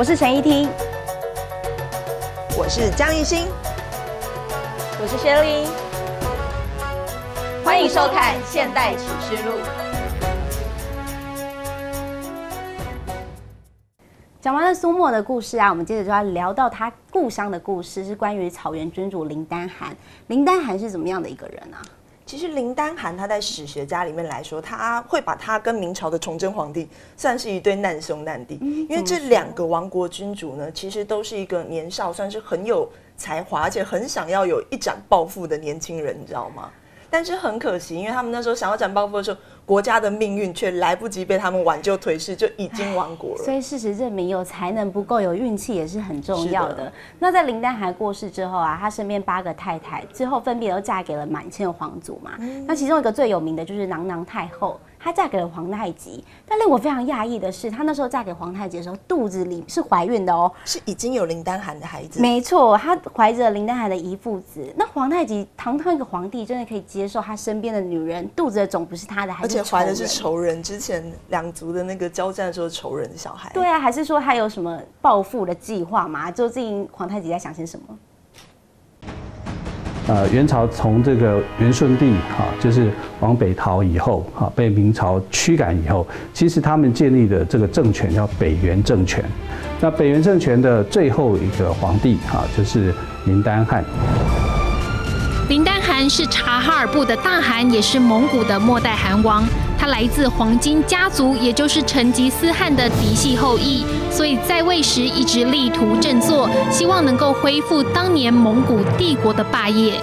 我是陈依婷，我是江艺兴，我是薛玲。欢迎收看《现代启示录》。讲完了苏墨的故事啊，我们接着就要聊到他故乡的故事，是关于草原君主林丹汗。林丹汗是怎么样的一个人啊？其实林丹汗他在史学家里面来说，他会把他跟明朝的崇祯皇帝算是一对难兄难弟，因为这两个亡国君主呢，其实都是一个年少算是很有才华，而且很想要有一展抱负的年轻人，你知道吗？但是很可惜，因为他们那时候想要展抱负的时候，国家的命运却来不及被他们挽救颓势，就已经亡国了。所以事实证明，有才能不够，有运气也是很重要的。那在林丹汗过世之后啊，他身边8个太太最后分别都嫁给了满清皇族嘛。那其中一个最有名的就是囊囊太后，她嫁给了皇太极。但令我非常讶异的是，她那时候嫁给皇太极的时候，肚子里是怀孕的哦，是已经有林丹汗的孩子。没错，她怀着林丹汗的遗腹子。那皇太极堂堂一个皇帝，真的可以接受他身边的女人肚子的总不是他的，还是而且怀的是仇人，之前两族的那个交战的时候仇人的小孩。对啊，还是说他有什么报复的计划吗？究竟皇太极在想些什么？元朝从这个元顺帝哈，就是往北逃以后哈，被明朝驱赶以后，其实他们建立的这个政权叫北元政权。那北元政权的最后一个皇帝哈，就是林丹汗。林丹汗是察哈尔部的大汗，也是蒙古的末代汗王。他来自黄金家族，也就是成吉思汗的嫡系后裔，所以在位时一直力图振作，希望能够恢复当年蒙古帝国的霸业。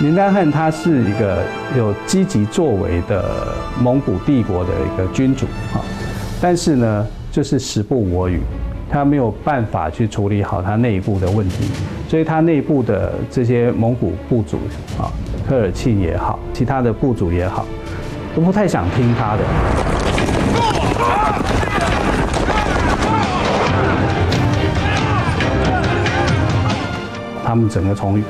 林丹汗他是一个有积极作为的蒙古帝国的一个君主啊，但是呢，就是时不我与。他没有办法去处理好他内部的问题，所以他内部的这些蒙古部族啊，科尔沁也好，其他的部族也好，都不太想听他的。他们整个从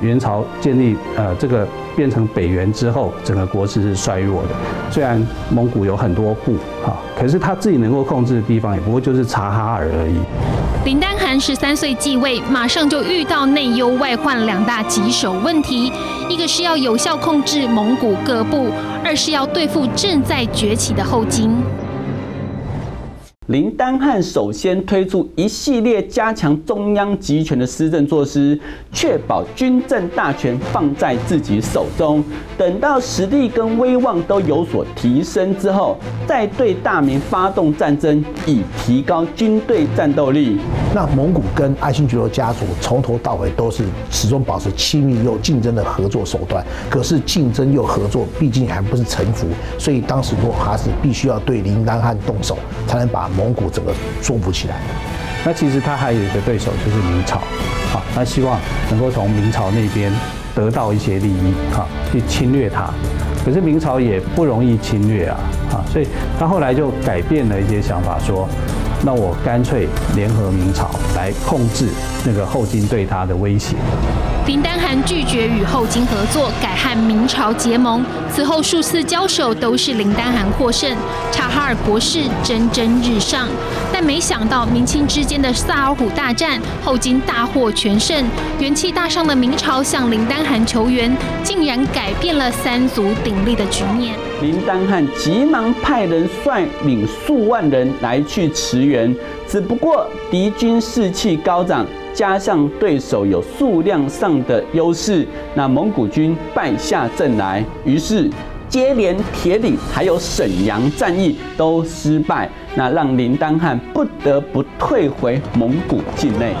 元朝建立这个变成北元之后，整个国势是衰弱的。虽然蒙古有很多部哈，可是他自己能够控制的地方，也不过就是察哈尔而已。林丹汗13岁继位，马上就遇到内忧外患2大棘手问题：一个是要有效控制蒙古各部，二是要对付正在崛起的后金。林丹汗首先推出一系列加强中央集权的施政措施，确保军政大权放在自己手中。等到实力跟威望都有所提升之后，再对大明发动战争，以提高军队战斗力。那蒙古跟爱新觉罗家族从头到尾都是始终保持亲密又竞争的合作手段。可是竞争又合作，毕竟还不是臣服，所以当时若哈赤必须要对林丹汗动手，才能把蒙古整个说服起来。那其实他还有一个对手就是明朝，好，他希望能够从明朝那边得到一些利益，好，去侵略他。可是明朝也不容易侵略啊，啊，所以他后来就改变了一些想法，说，那我干脆联合明朝来控制那个后金对他的威胁。林丹汗拒绝与后金合作，改和明朝结盟。此后数次交手都是林丹汗获胜，察哈尔国势蒸蒸日上。但没想到明清之间的萨尔浒大战，后金大获全胜，元气大伤的明朝向林丹汗求援，竟然改变了3族鼎立的局面。林丹汗急忙派人率领数万人来去驰援，只不过敌军士气高涨。加上对手有数量上的优势，那蒙古军败下阵来，于是接连铁岭还有沈阳战役都失败，那让林丹汗不得不退回蒙古境内。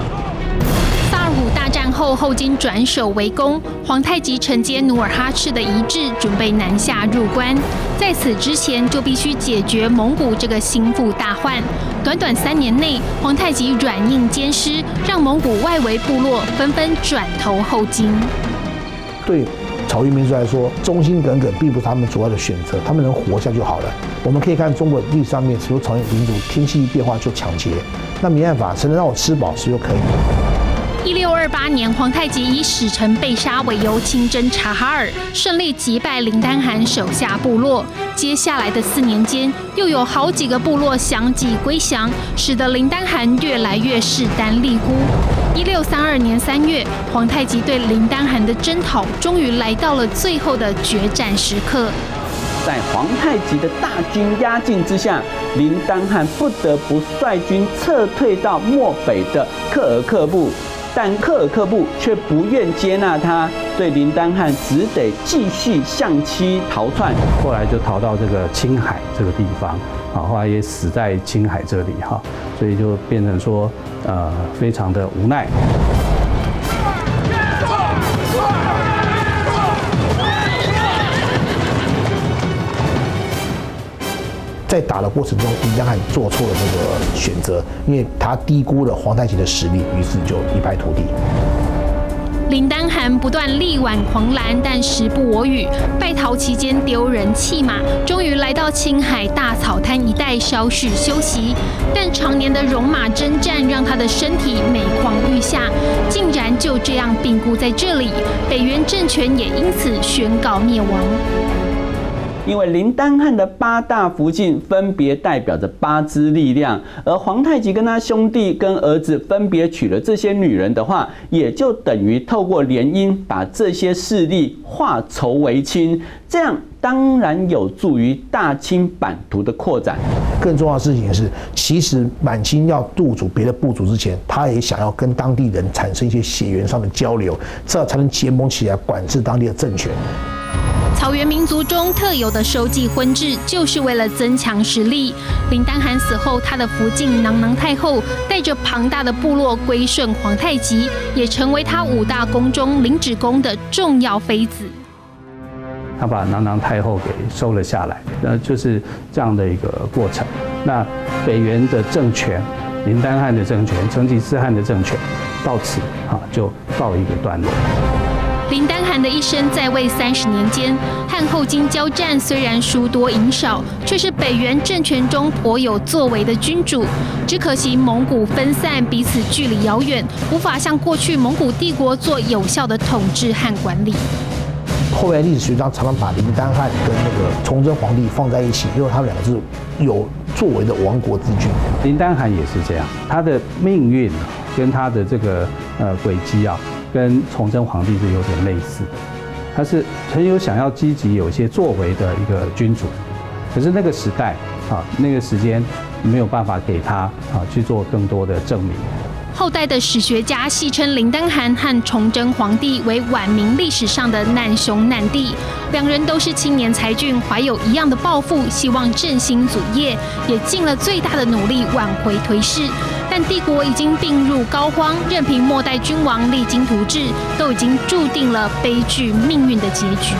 萨尔浒大战后，后金转守为攻，皇太极承接努尔哈赤的遗志，准备南下入关。在此之前，就必须解决蒙古这个心腹大患。短3年内，皇太极软硬兼施，让蒙古外围部落纷纷转投后金。对草原民族来说，忠心耿耿并不是他们主要的选择，他们能活下就好了。我们可以看中国的历史上面，许多草原民族天气一变化就抢劫，那没办法，谁能让我吃饱谁就可以。1628年，皇太极以使臣被杀为由亲征察哈尔，顺利击败林丹汗手下部落。接下来的4年间，又有好几个部落相继归降，使得林丹汗越来越势单力孤。1632年3月，皇太极对林丹汗的征讨终于来到了最后的决战时刻。 在皇太极的大军压境之下，林丹汗不得不率军撤退到漠北的克尔克部，但克尔克部却不愿接纳他，对林丹汗只得继续向西逃窜。后来就逃到这个青海这个地方，啊，后来也死在青海这里哈，所以就变成说，非常的无奈。 在打的过程中，林丹汗做错了这个选择，因为他低估了皇太极的实力，于是就一败涂地。林丹汗不断力挽狂澜，但时不我与，败逃期间丢人弃马，终于来到青海大草滩一带稍事休息。但常年的戎马征战让他的身体每况愈下，竟然就这样病故在这里。北元政权也因此宣告灭亡。 因为林丹汗的8大福晋分别代表着8支力量，而皇太极跟他兄弟跟儿子分别娶了这些女人的话，也就等于透过联姻把这些势力化仇为亲，这样当然有助于大清版图的扩展。更重要的事情是，其实满清要入主别的部族之前，他也想要跟当地人产生一些血缘上的交流，这才能结盟起来管制当地的政权。 草原民族中特有的收继婚制，就是为了增强实力。林丹汗死后，他的福晋囊囊太后带着庞大的部落归顺皇太极，也成为他5大宫中领旨宫的重要妃子。他把囊囊太后给收了下来，就是这样的一个过程。那北元的政权，林丹汗的政权，成吉思汗的政权，到此啊就告一个段落。 林丹汗的一生在位30年间，汉后金交战虽然输多赢少，却是北元政权中颇有作为的君主。只可惜蒙古分散，彼此距离遥远，无法像过去蒙古帝国做有效的统治和管理。后来历史学家常常把林丹汗跟那个崇祯皇帝放在一起，因为他们两个是有作为的亡国之君。林丹汗也是这样，他的命运跟他的这个轨迹啊。 跟崇祯皇帝是有点类似的，他是很有想要积极、有一些作为的一个君主，可是那个时代啊，那个时间没有办法给他啊去做更多的证明。后代的史学家戏称林丹汗和崇祯皇帝为晚明历史上的难兄难弟，两人都是青年才俊，怀有一样的抱负，希望振兴祖业，也尽了最大的努力挽回颓势。 但帝国已经病入膏肓，任凭末代君王励精图治，都已经注定了悲剧命运的结局。